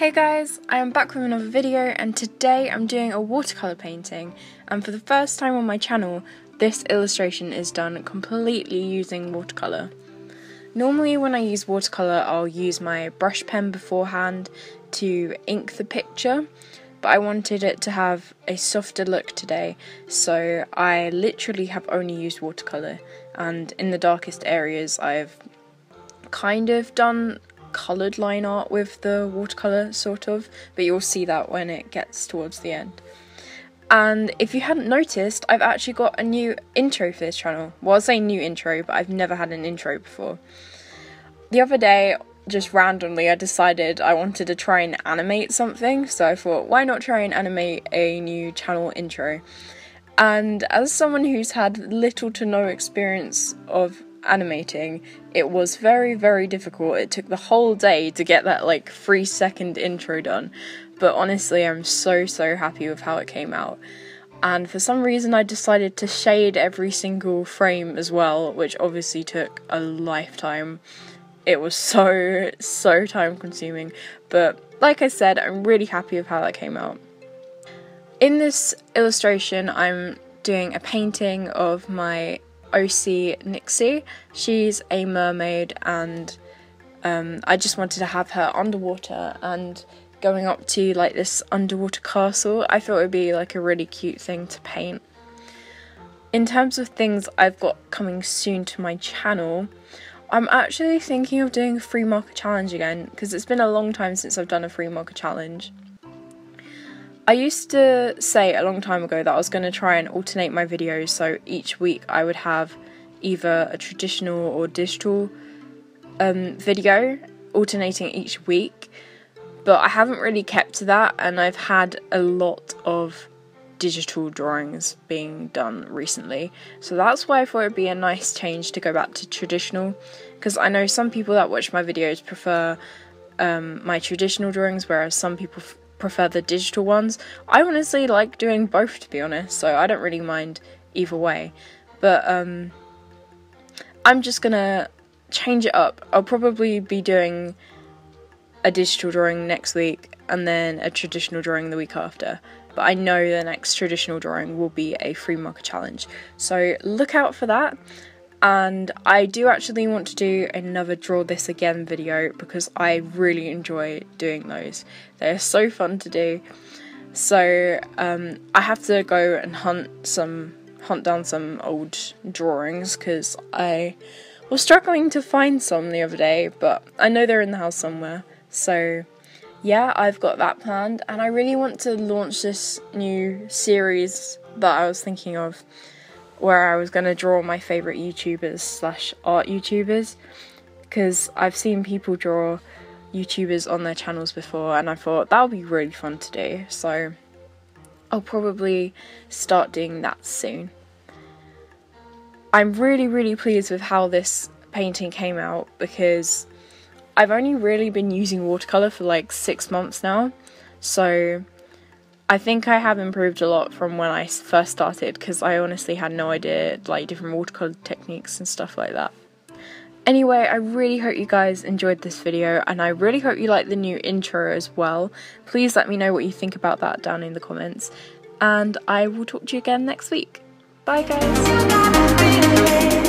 Hey guys, I'm back with another video, and today I'm doing a watercolour painting, and for the first time on my channel this illustration is done completely using watercolour. Normally when I use watercolour I'll use my brush pen beforehand to ink the picture, but I wanted it to have a softer look today, so I literally have only used watercolour, and in the darkest areas I've kind of done coloured line art with the watercolour, sort of, but you'll see that when it gets towards the end. And if you hadn't noticed, I've actually got a new intro for this channel. Well, I'll say new intro, but I've never had an intro before. The other day, just randomly, I decided I wanted to try and animate something, so I thought, why not try and animate a new channel intro? And as someone who's had little to no experience of animating, it was very, very difficult. It took the whole day to get that like 3-second intro done, but honestly I'm so happy with how it came out. And for some reason I decided to shade every single frame as well, which obviously took a lifetime. It was so time consuming, but like I said, I'm really happy with how that came out. In this illustration I'm doing a painting of my OC Nixie. She's a mermaid, and I just wanted to have her underwater and going up to like this underwater castle. I thought it would be like a really cute thing to paint. In terms of things I've got coming soon to my channel, I'm actually thinking of doing a free marker challenge again, because it's been a long time since I've done a free marker challenge. I used to say a long time ago that I was going to try and alternate my videos, so each week I would have either a traditional or digital video alternating each week, but I haven't really kept to that, and I've had a lot of digital drawings being done recently, so that's why I thought it'd be a nice change to go back to traditional, because I know some people that watch my videos prefer my traditional drawings, whereas some people prefer the digital ones. I honestly like doing both, to be honest, so I don't really mind either way, but I'm just gonna change it up. I'll probably be doing a digital drawing next week and then a traditional drawing the week after, but I know the next traditional drawing will be a free marker challenge, so look out for that. And I do actually want to do another Draw This Again video, because I really enjoy doing those. They're so fun to do. So I have to go and hunt down some old drawings, because I was struggling to find some the other day, but I know they're in the house somewhere. So yeah, I've got that planned, and I really want to launch this new series that I was thinking of, where I was going to draw my favourite YouTubers / art YouTubers, because I've seen people draw YouTubers on their channels before, and I thought that would be really fun to do, so I'll probably start doing that soon. I'm really pleased with how this painting came out, because I've only really been using watercolour for like 6 months now, so I think I have improved a lot from when I first started, because I honestly had no idea like different watercolour techniques and stuff like that. Anyway, I really hope you guys enjoyed this video, and I really hope you like the new intro as well. Please let me know what you think about that down in the comments, and I will talk to you again next week. Bye guys!